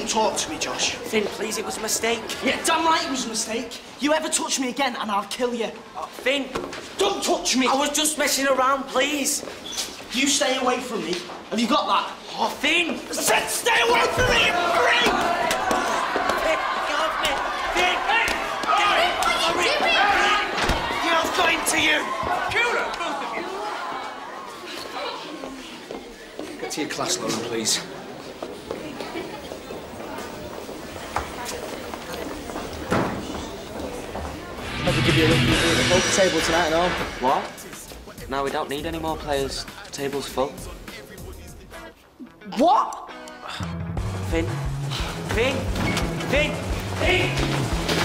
Don't talk to me, Josh. Finn, please, it was a mistake. Yeah, damn right it was a mistake. You ever touch me again and I'll kill you. Oh, Finn. Don't touch me. I was just messing around, please. You stay away from me. Have you got that? Oh, Finn. I said stay away from me, you freak! Finn, get off me. Finn, hey! Get it! What are you doing? Girl's going to you. Kill her, both of you. Get to your class, Lauren, please. I'll give you a look at the poker table tonight and all. What? Now we don't need any more players. The table's full. What? Finn. Finn. Finn. Finn.